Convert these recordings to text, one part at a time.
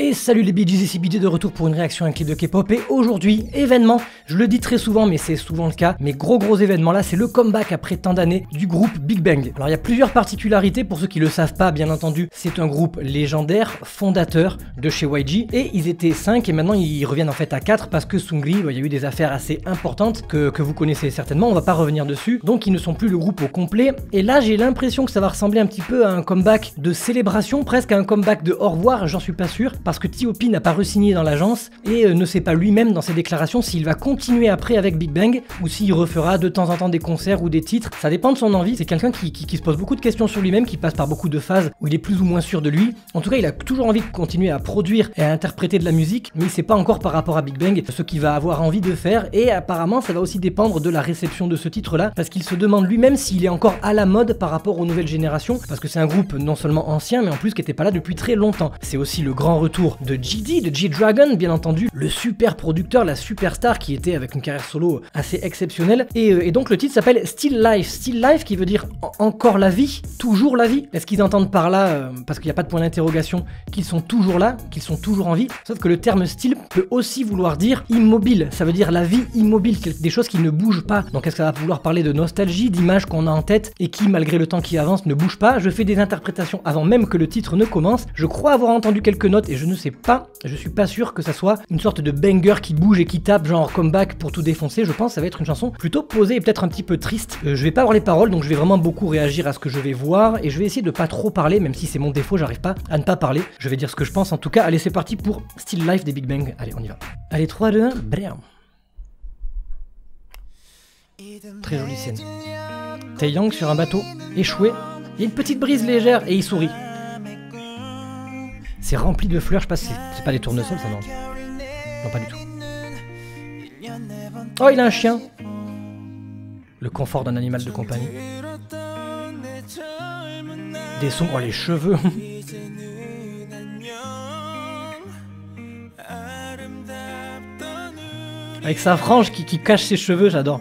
Et salut les BGs, ici BG de retour pour une réaction à un clip de K-pop. Et aujourd'hui, événement, je le dis très souvent mais c'est souvent le cas, mais gros événement là, c'est le comeback après tant d'années du groupe Big Bang. Alors il y a plusieurs particularités, pour ceux qui le savent pas bien entendu, c'est un groupe légendaire, fondateur de chez YG, et ils étaient 5 et maintenant ils reviennent en fait à 4 parce que Sungri, il y a eu des affaires assez importantes que vous connaissez certainement, on va pas revenir dessus, donc ils ne sont plus le groupe au complet. Et là j'ai l'impression que ça va ressembler un petit peu à un comeback de célébration, presque à un comeback de au revoir, j'en suis pas sûr, parce que T.O.P n'a pas re-signé dans l'agence et ne sait pas lui-même dans ses déclarations s'il va continuer après avec Big Bang ou s'il refera de temps en temps des concerts ou des titres. Ça dépend de son envie, c'est quelqu'un qui se pose beaucoup de questions sur lui-même, qui passe par beaucoup de phases où il est plus ou moins sûr de lui. En tout cas, il a toujours envie de continuer à produire et à interpréter de la musique, mais il sait pas encore par rapport à Big Bang ce qu'il va avoir envie de faire, et apparemment ça va aussi dépendre de la réception de ce titre-là, parce qu'il se demande lui-même s'il est encore à la mode par rapport aux nouvelles générations, parce que c'est un groupe non seulement ancien, mais en plus qui était pas là depuis très longtemps. C'est aussi le grand retour de G-Dragon, bien entendu, le super producteur, la superstar qui était avec une carrière solo assez exceptionnelle. Et donc le titre s'appelle Still Life qui veut dire encore la vie, toujours la vie. Est-ce qu'ils entendent par là, parce qu'il n'y a pas de point d'interrogation, qu'ils sont toujours là, qu'ils sont toujours en vie? Sauf que le terme still peut aussi vouloir dire immobile, ça veut dire la vie immobile, des choses qui ne bougent pas. Donc est-ce que ça va vouloir parler de nostalgie, d'images qu'on a en tête et qui, malgré le temps qui avance, ne bougent pas? Je fais des interprétations avant même que le titre ne commence. Je crois avoir entendu quelques notes et je ne sais pas, je suis pas sûr que ça soit une sorte de banger qui bouge et qui tape genre comeback pour tout défoncer. Je pense que ça va être une chanson plutôt posée et peut-être un petit peu triste. Je vais pas avoir les paroles, donc je vais vraiment beaucoup réagir à ce que je vais voir et je vais essayer de pas trop parler, même si c'est mon défaut, j'arrive pas à ne pas parler. Je vais dire ce que je pense en tout cas. Allez, c'est parti pour Still Life des Big Bang. Allez, on y va. Allez, 3, 2, 1, blam. Très jolie scène. Taeyang sur un bateau, échoué. Il y a une petite brise légère et il sourit. C'est rempli de fleurs, je passe. C'est pas des tournesols, ça, non? Non, pas du tout. Oh, il a un chien. Le confort d'un animal de compagnie. Daesung, oh, les cheveux. Avec sa frange qui cache ses cheveux, j'adore.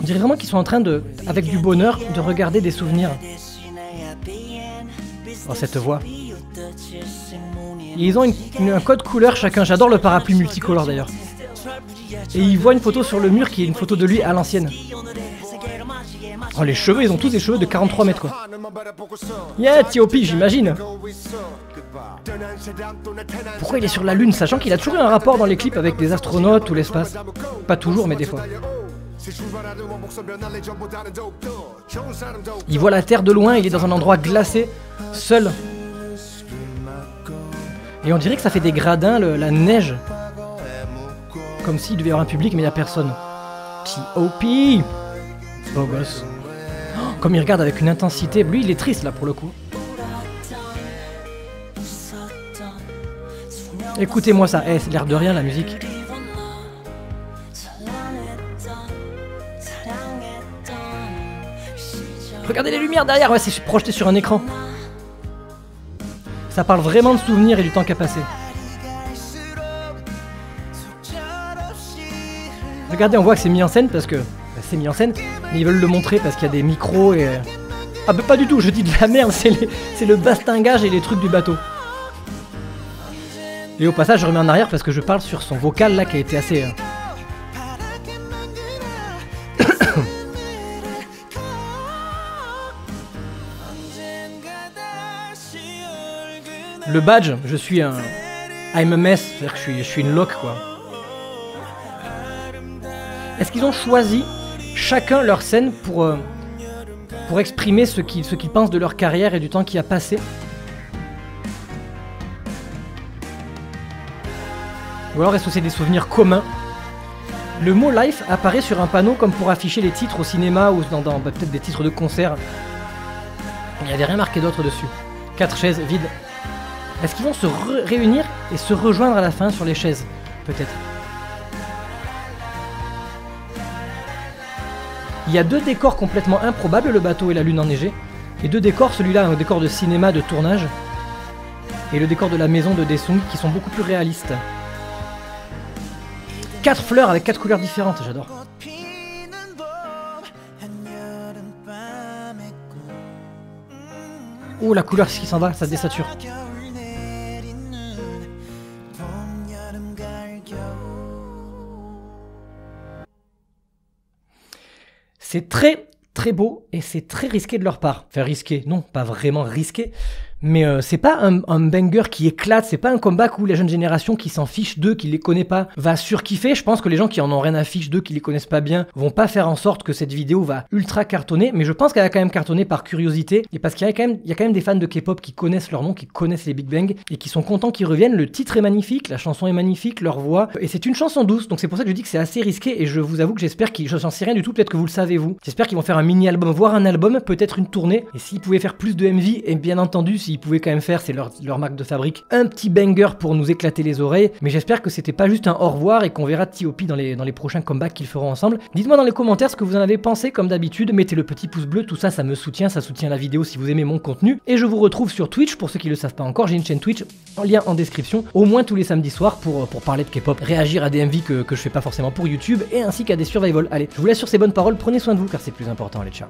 On dirait vraiment qu'ils sont en train de, avec du bonheur, de regarder des souvenirs. Oh, cette voix. Et ils ont un code couleur chacun, j'adore le parapluie multicolore d'ailleurs. Et ils voient une photo sur le mur qui est une photo de lui à l'ancienne. Oh, les cheveux, ils ont tous des cheveux de 43 mètres quoi. Yeah, T.O.P, j'imagine. Pourquoi il est sur la lune, sachant qu'il a toujours eu un rapport dans les clips avec des astronautes ou l'espace? Pas toujours, mais des fois. Il voit la Terre de loin, il est dans un endroit glacé, seul. Et on dirait que ça fait des gradins, la neige. Comme s'il devait y avoir un public, mais il n'y a personne. T.O.P. Beau gosse. Oh, comme il regarde avec une intensité. Lui, il est triste, là, pour le coup. Écoutez-moi ça. Eh, c'est l'air de rien, la musique. Regardez les lumières derrière. Ouais, c'est projeté sur un écran. Ça parle vraiment de souvenirs et du temps qu'a passé. Regardez, on voit que c'est mis en scène parce que... Bah, c'est mis en scène, mais ils veulent le montrer parce qu'il y a des micros et... Ah bah pas du tout, je dis de la merde, c'est le bastingage et les trucs du bateau. Et au passage, je remets en arrière parce que je parle sur son vocal là qui a été assez... Le badge, je suis un... I'm a mess, c'est-à-dire que je suis une loque, quoi. Est-ce qu'ils ont choisi chacun leur scène pour exprimer ce qu'ils pensent de leur carrière et du temps qui a passé? Ou alors est-ce que c'est des souvenirs communs? Le mot « life » apparaît sur un panneau comme pour afficher les titres au cinéma ou dans peut-être des titres de concert. Il n'y avait rien marqué d'autre dessus. 4 chaises vides. Est-ce qu'ils vont se réunir et se rejoindre à la fin sur les chaises? Peut-être. Il y a 2 décors complètement improbables, le bateau et la lune enneigée. Et 2 décors, celui-là, un décor de cinéma, de tournage. Et le décor de la maison de Daesung, qui sont beaucoup plus réalistes. 4 fleurs avec 4 couleurs différentes, j'adore. Oh, la couleur qui s'en va, ça se désature. C'est très très beau et c'est très risqué de leur part. Enfin risqué, non, pas vraiment risqué, mais c'est pas un banger qui éclate, c'est pas un comeback où la jeune génération qui s'en fiche d'eux, qui les connaît pas, va surkiffer. Je pense que les gens qui en ont rien à fiche d'eux, qui les connaissent pas bien, vont pas faire en sorte que cette vidéo va ultra cartonner, mais je pense qu'elle a quand même cartonné par curiosité, et parce qu'il y a quand même des fans de K-pop qui connaissent leur nom, qui connaissent les Big Bang, et qui sont contents qu'ils reviennent. Le titre est magnifique, la chanson est magnifique, leur voix, et c'est une chanson douce, donc c'est pour ça que je dis que c'est assez risqué, et je vous avoue que j'espère qu'ils... j'en sais rien du tout, peut-être que vous le savez vous. J'espère qu'ils vont faire un mini-album, voire un album, peut-être une tournée, et s'ils pouvaient faire plus de MV, et bien entendu, ils pouvaient quand même faire, c'est leur marque de fabrique, un petit banger pour nous éclater les oreilles. Mais j'espère que c'était pas juste un au revoir et qu'on verra T.O.P dans les prochains comebacks qu'ils feront ensemble. Dites-moi dans les commentaires ce que vous en avez pensé, comme d'habitude. Mettez le petit pouce bleu, tout ça, ça soutient la vidéo si vous aimez mon contenu. Et je vous retrouve sur Twitch, pour ceux qui le savent pas encore, j'ai une chaîne Twitch, en lien en description, au moins tous les samedis soirs pour parler de K-pop, réagir à des MV que je fais pas forcément pour YouTube, et ainsi qu'à des survival. Allez, je vous laisse sur ces bonnes paroles, prenez soin de vous car c'est plus important, allez ciao.